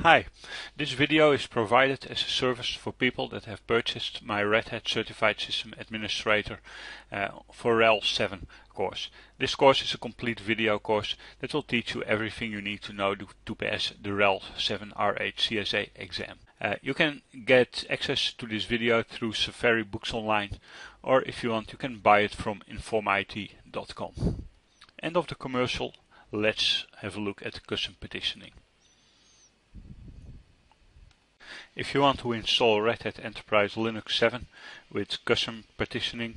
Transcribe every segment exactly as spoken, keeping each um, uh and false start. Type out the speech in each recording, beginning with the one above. Hi, this video is provided as a service for people that have purchased my Red Hat Certified System Administrator uh, for L seven course. This course is a complete video course that will teach you everything you need to know to, to pass the R E L seven R H C S A exam. Uh, you can get access to this video through Safari Books Online, or if you want you can buy it from informit dot com. End of the commercial, let's have a look at custom petitioning. If you want to install Red Hat Enterprise Linux seven with custom partitioning,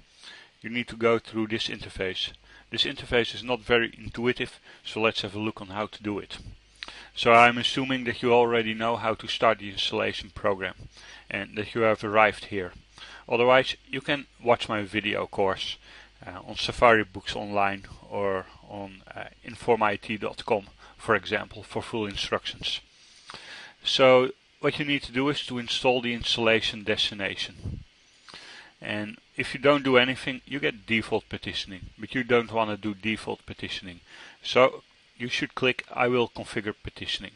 you need to go through this interface. This interface is not very intuitive, so let's have a look on how to do it. So I'm assuming that you already know how to start the installation program and that you have arrived here. Otherwise, you can watch my video course uh, on Safari Books Online or on uh, informit dot com, for example, for full instructions. So what you need to do is to install the installation destination, and if you don't do anything you get default partitioning, but you don't want to do default partitioning, so you should click I will configure partitioning.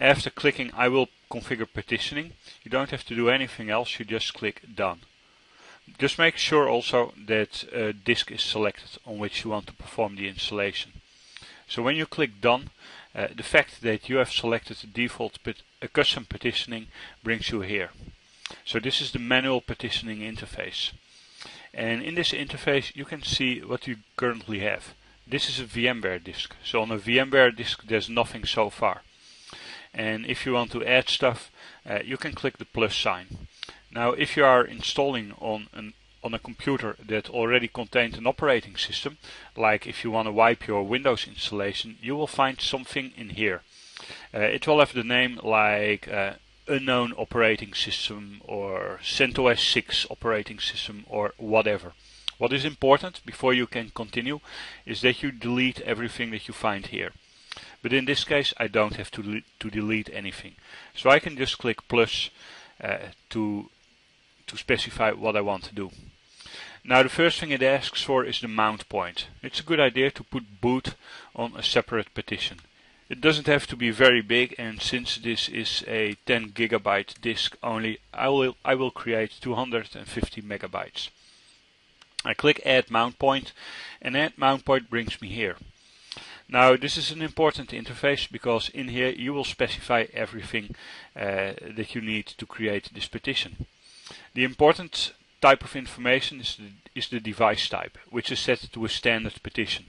After clicking I will configure partitioning, you don't have to do anything else, you just click done. Just make sure also that a disk is selected on which you want to perform the installation. So when you click done, uh, the fact that you have selected the default but a custom partitioning brings you here. So this is the manual partitioning interface, and in this interface you can see what you currently have. This is a VMware disk, so on a VMware disk there's nothing so far, and if you want to add stuff uh, you can click the plus sign. Now if you are installing on an on a computer that already contained an operating system, like if you want to wipe your Windows installation, you will find something in here. Uh, it will have the name like uh, unknown operating system or CentOS six operating system or whatever. What is important before you can continue is that you delete everything that you find here. But in this case I don't have to, to delete anything. So I can just click plus uh, to to specify what I want to do. Now the first thing it asks for is the mount point. It's a good idea to put boot on a separate partition. It doesn't have to be very big, and since this is a ten gigabyte disk only, I will, I will create two hundred fifty megabytes. I click add mount point, and add mount point brings me here. Now this is an important interface because in here you will specify everything uh, that you need to create this partition. The important type of information is the, is the device type, which is set to a standard partition.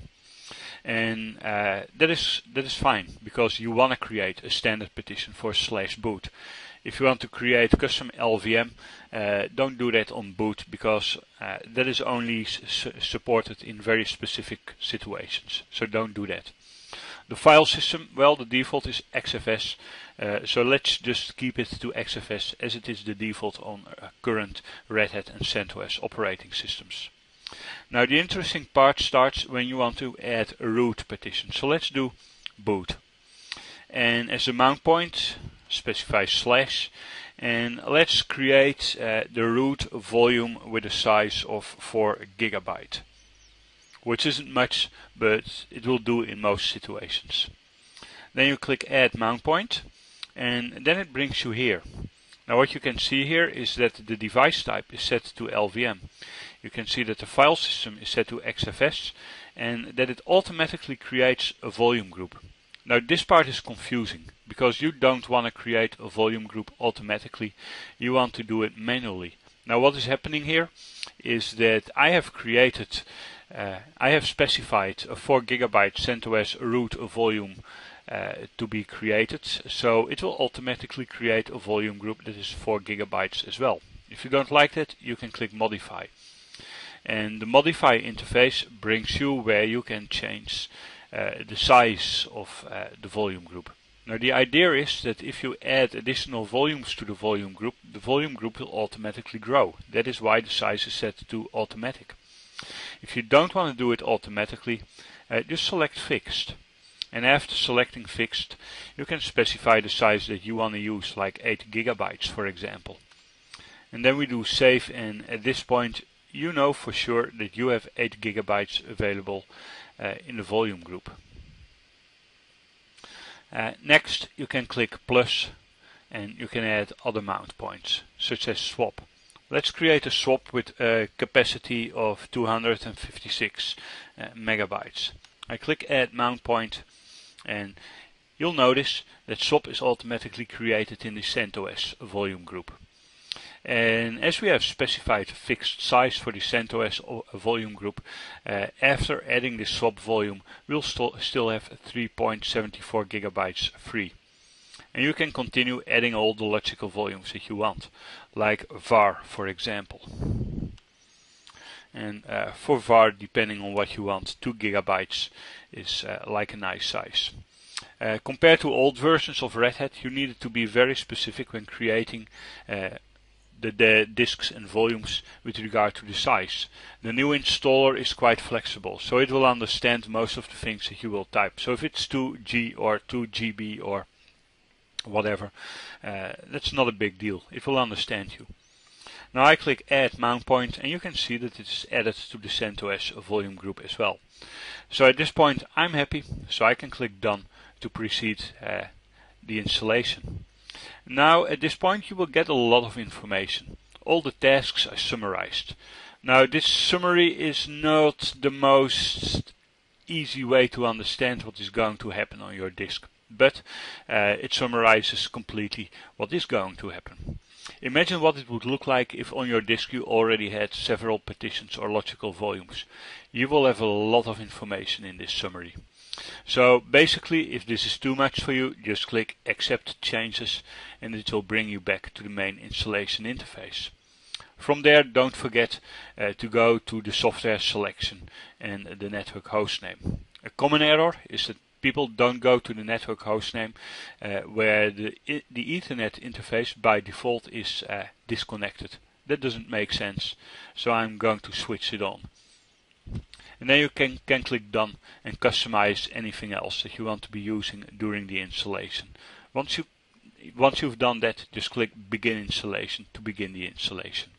And uh, that is that is fine, because you want to create a standard partition for slash boot. If you want to create custom L V M, uh, don't do that on boot, because uh, that is only su supported in very specific situations. So don't do that. The file system, well, the default is X F S, uh, so let's just keep it to X F S as it is the default on uh, current Red Hat and CentOS operating systems. Now the interesting part starts when you want to add a root partition. So let's do boot. And as a mount point, specify slash, and let's create uh, the root volume with a size of four gigabyte. Which isn't much, but it will do in most situations. Then you click add mount point, and then it brings you here. Now what you can see here is that the device type is set to L V M. You can see that the file system is set to X F S, and that it automatically creates a volume group. Now this part is confusing, because you don't want to create a volume group automatically, you want to do it manually. Now what is happening here is that I have created Uh, I have specified a four gigabyte CentOS root volume uh, to be created, so it will automatically create a volume group that is four gigabytes as well. If you don't like that, you can click modify. And the modify interface brings you where you can change uh, the size of uh, the volume group. Now the idea is that if you add additional volumes to the volume group, the volume group will automatically grow. That is why the size is set to automatic. If you don't want to do it automatically, uh, just select fixed, and after selecting fixed you can specify the size that you want to use, like eight gigabytes for example. And then we do save, and at this point you know for sure that you have eight gigabytes available uh, in the volume group. Uh, next, you can click plus and you can add other mount points, such as swap. Let's create a swap with a capacity of two hundred fifty-six uh, megabytes. I click add mount point and you'll notice that swap is automatically created in the CentOS volume group. And as we have specified a fixed size for the CentOS volume group, uh, after adding the swap volume, we'll st still have three point seven four gigabytes free. And you can continue adding all the logical volumes that you want, like var, for example. And uh, for var, depending on what you want, two gigabytes is uh, like a nice size. Uh, compared to old versions of Red Hat, you needed to be very specific when creating uh, the, the disks and volumes with regard to the size. The new installer is quite flexible, so it will understand most of the things that you will type. So if it's two G or two G B or whatever, uh, that's not a big deal. It will understand you. Now I click add mount point and you can see that it's added to the CentOS volume group as well. So at this point I'm happy, so I can click done to precede uh, the installation. Now at this point you will get a lot of information. All the tasks are summarized. Now this summary is not the most easy way to understand what is going to happen on your disk, but uh, it summarizes completely what is going to happen. Imagine what it would look like if on your disk you already had several partitions or logical volumes. You will have a lot of information in this summary. So basically, if this is too much for you, just click accept changes and it will bring you back to the main installation interface. From there, don't forget uh, to go to the software selection and the network hostname. A common error is that people don't go to the network hostname uh, where the, the Ethernet interface by default is uh, disconnected. That doesn't make sense, so I'm going to switch it on. And then you can, can click done and customize anything else that you want to be using during the installation. Once, you, once you've done that, just click begin installation to begin the installation.